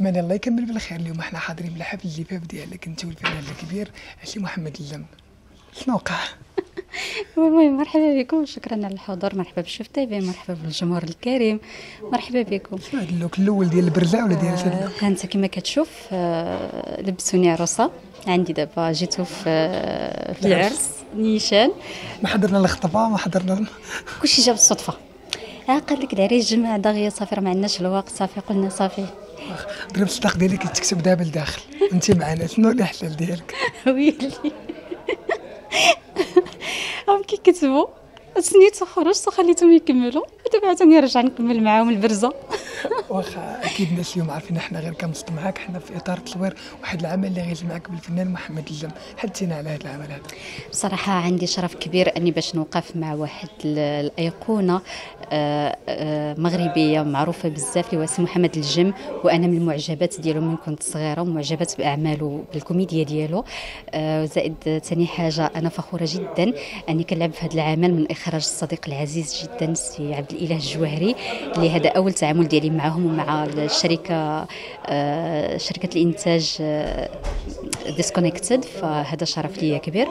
أتمنى الله يكمل بالخير. اليوم احنا حاضرين بالحفل اللي باب ديالك انت والفنان الكبير علي محمد الجم، شنو وقع؟ المهم مرحبا بكم، شكرا على الحضور، مرحبا بالشوف تايبي، مرحبا بالجمهور الكريم، مرحبا بكم. شنو هذا اللوك الاول ديال البرزع ولا ديال شنو؟ ها انت كما كتشوف لبسوني عروسه، عندي دابا جيتو في العرس نيشان، ما حضرنا الخطبه، ما حضرنا كلشي جا بالصدفه. قال لك العريس الجماعه داغيه صافي ما عندناش الوقت، صافي قلنا صافي ضرب الصداق ديالك تكتب دابا لداخل انت معنا، شنو الاحلال ديالك؟ ويلي هم كي كتبوا سنيت وخرجت وخليتهم يكملوا، ودابا عاوتاني نرجع نكمل معاهم البرزه. واخا اكيد الناس اليوم عارفين حنا غير كنصط معاك، حنا في اطار تصوير واحد العمل اللي غيجمعك بالفنان محمد الجم، حدثينا على هذا العمل هذا. بصراحه عندي شرف كبير اني باش نوقف مع واحد الايقونه مغربيه معروفه بزاف اللي هو محمد الجم، وانا من المعجبات ديالو من كنت صغيره، ومعجبات باعماله بالكوميديا ديالو. زائد ثاني حاجه انا فخوره جدا اني كنلعب في هذا العمل من اخراج الصديق العزيز جدا سي عبد الاله الجوهري، اللي هذا اول تعامل ديالي معهم ومع الشركه شركه الانتاج ديسكونيكتد، فهذا شرف ليا كبير.